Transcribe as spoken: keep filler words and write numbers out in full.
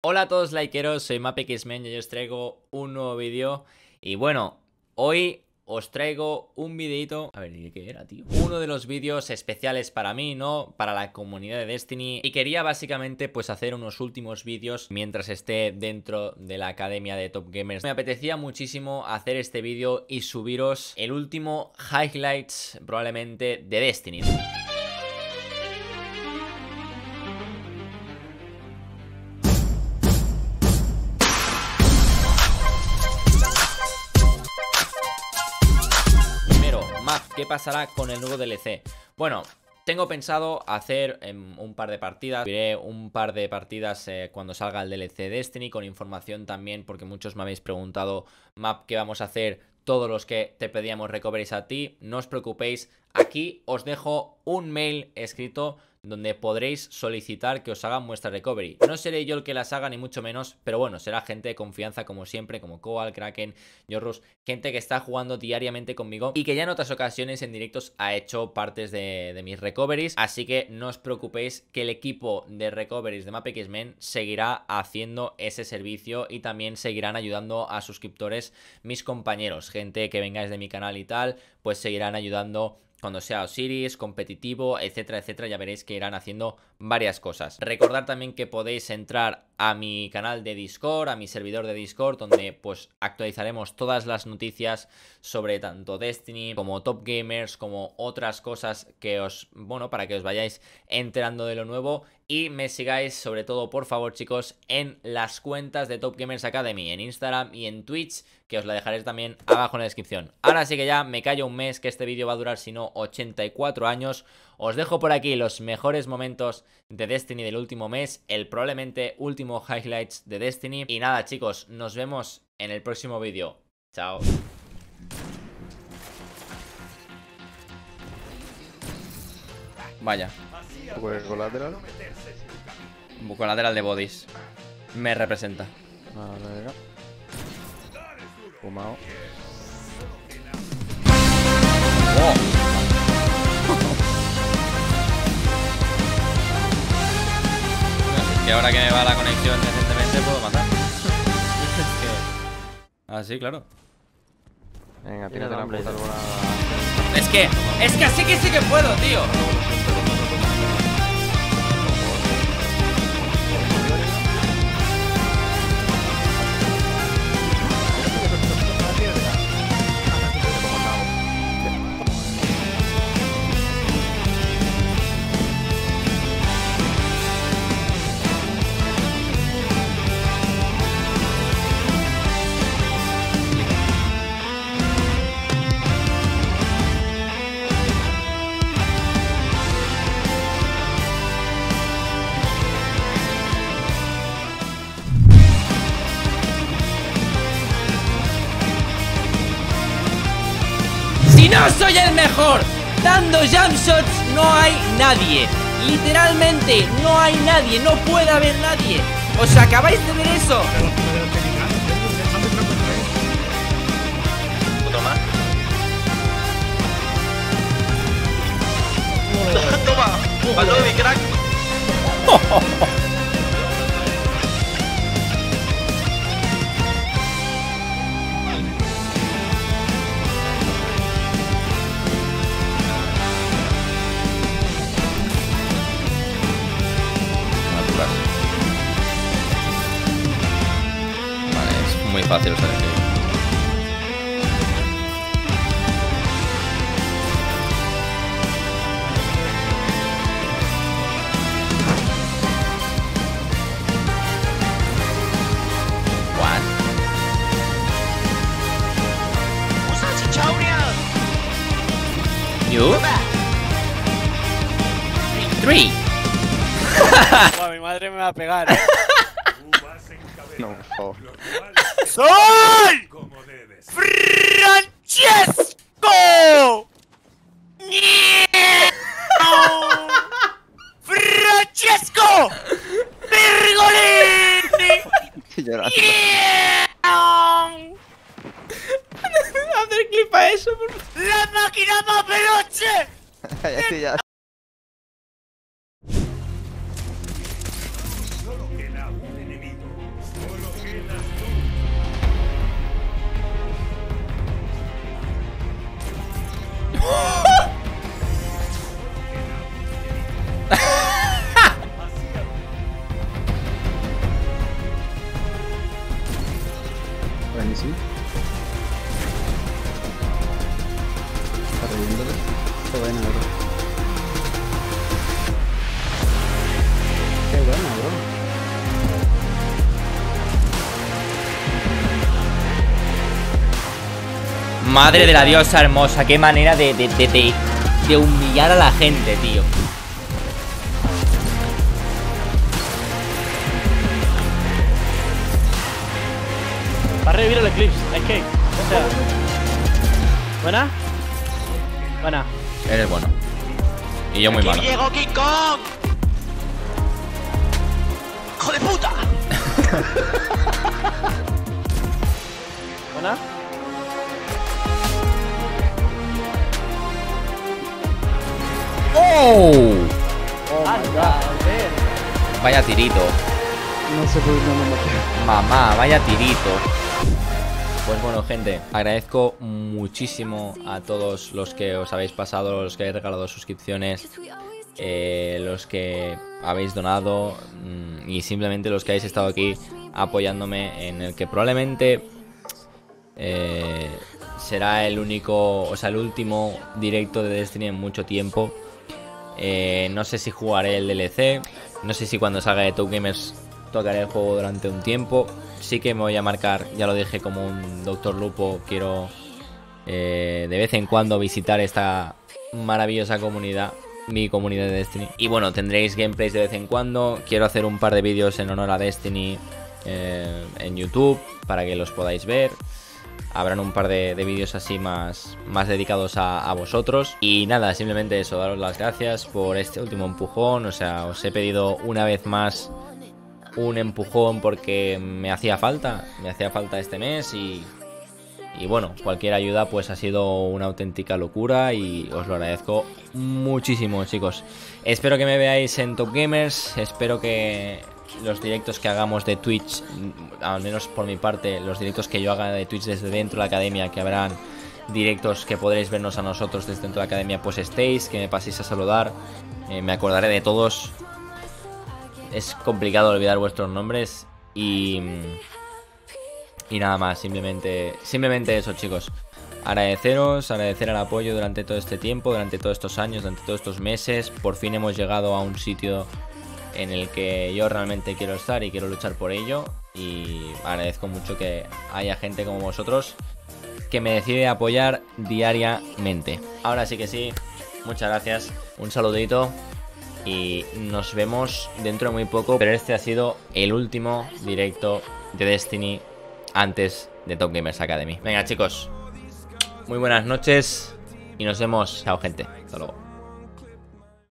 Hola a todos likeros, soy MapXMen y hoy os traigo un nuevo vídeo. Y bueno, hoy os traigo un videito... A ver, ¿de qué era, tío? Uno de los vídeos especiales para mí, ¿no? Para la comunidad de Destiny. Y quería básicamente, pues, hacer unos últimos vídeos mientras esté dentro de la academia de Top Gamers. Me apetecía muchísimo hacer este vídeo y subiros el último highlights, probablemente, de Destiny. ¿Qué pasará con el nuevo D L C? Bueno, tengo pensado hacer eh, un par de partidas. Subiré un par de partidas eh, cuando salga el D L C Destiny, con información también, porque muchos me habéis preguntado, Map, ¿qué vamos a hacer? Todos los que te pedíamos recoveries a ti, no os preocupéis. Aquí os dejo un mail escrito donde podréis solicitar que os hagan vuestra recovery. No seré yo el que las haga, ni mucho menos, pero bueno, será gente de confianza como siempre, como Kowal, Kraken, Jorrus, gente que está jugando diariamente conmigo y que ya en otras ocasiones en directos ha hecho partes de, de mis recoveries, así que no os preocupéis que el equipo de recoveries de MapXMen seguirá haciendo ese servicio y también seguirán ayudando a suscriptores, mis compañeros, gente que vengáis de mi canal y tal, pues seguirán ayudando cuando sea Osiris, competitivo, etcétera, etcétera. Ya veréis que irán haciendo varias cosas. Recordad también que podéis entrar a mi canal de Discord, a mi servidor de Discord, donde pues actualizaremos todas las noticias sobre tanto Destiny como Top Gamers, como otras cosas que os, bueno, para que os vayáis enterando de lo nuevo. Y me sigáis, sobre todo, por favor, chicos, en las cuentas de Top Gamers Academy, en Instagram y en Twitch, que os la dejaré también abajo en la descripción. Ahora sí que ya me callo un mes, que este vídeo va a durar, si no, ochenta y cuatro años. Os dejo por aquí los mejores momentos de Destiny del último mes, el probablemente último highlights de Destiny. Y nada, chicos, nos vemos en el próximo vídeo. Chao. Vaya. Pues colateral. Colateral de bodies. Me representa. Vale. Fumado. Oh. Es que ahora que me va la conexión decentemente puedo matar. Ah, sí, claro. Venga, tírate la puta alguna. Es que, es que así que sí que puedo, tío. No soy el mejor, dando jump shots no hay nadie, literalmente no hay nadie, no puede haber nadie, os acabáis de ver eso. Toma. Toma, balón de mi crack. Muy fácil, o sea, que... ¿What? ¿You? Three. Buah, mi madre me va a pegar. No, por favor. ¡Soy Francesco! ¡Francesco! ¡Virgolini! Estoy llorando. Hacer clip a eso, por favor. ¡La máquina más veloce! Ya estoy ya. Solo queda un enemigo. buenísimo. Está reviéndole. Está buena, bro. Qué buena, bro. Madre de la diosa hermosa, qué manera de, de, de, de, de humillar a la gente, tío. Va a revivir el eclipse, es que... O sea, ¿buena? Buena. Eres bueno. Y yo muy malo. ¡Llegó King Kong! ¡Hijo de puta! ¿Buena? ¡Oh! Oh my God. Vaya tirito. No se puede, no me maté. Mamá, vaya tirito. Pues bueno, gente, agradezco muchísimo a todos los que os habéis pasado, los que habéis regalado suscripciones, eh, los que habéis donado y simplemente los que habéis estado aquí apoyándome en el que probablemente... Eh, será el único, o sea, el último directo de Destiny en mucho tiempo. Eh, no sé si jugaré el D L C, no sé si cuando salga de Top Gamers tocaré el juego durante un tiempo. Sí que me voy a marcar, ya lo dije, como un Doctor Lupo. Quiero eh, de vez en cuando visitar esta maravillosa comunidad, mi comunidad de Destiny. Y bueno, tendréis gameplays de vez en cuando. Quiero hacer un par de vídeos en honor a Destiny eh, en YouTube para que los podáis ver. Habrán un par de, de vídeos así más, más dedicados a, a vosotros. Y nada, simplemente eso, daros las gracias por este último empujón. O sea, os he pedido una vez más un empujón porque me hacía falta. Me hacía falta este mes y, y bueno, cualquier ayuda pues ha sido una auténtica locura. Y os lo agradezco muchísimo, chicos. Espero que me veáis en Top Gamers. Espero que... los directos que hagamos de Twitch, al menos por mi parte, los directos que yo haga de Twitch desde dentro de la academia, que habrán directos que podréis vernos a nosotros desde dentro de la academia, pues estéis, que me paséis a saludar, eh, me acordaré de todos. Es complicado olvidar vuestros nombres y y nada más, simplemente simplemente eso, chicos. Agradeceros, agradecer el apoyo durante todo este tiempo, durante todos estos años, durante todos estos meses. Por fin hemos llegado a un sitio en el que yo realmente quiero estar y quiero luchar por ello. Y agradezco mucho que haya gente como vosotros que me decide apoyar diariamente. Ahora sí que sí, muchas gracias, un saludito y nos vemos dentro de muy poco. Pero este ha sido el último directo de Destiny antes de Top Gamers Academy. Venga, chicos, muy buenas noches y nos vemos. Chao, gente, hasta luego.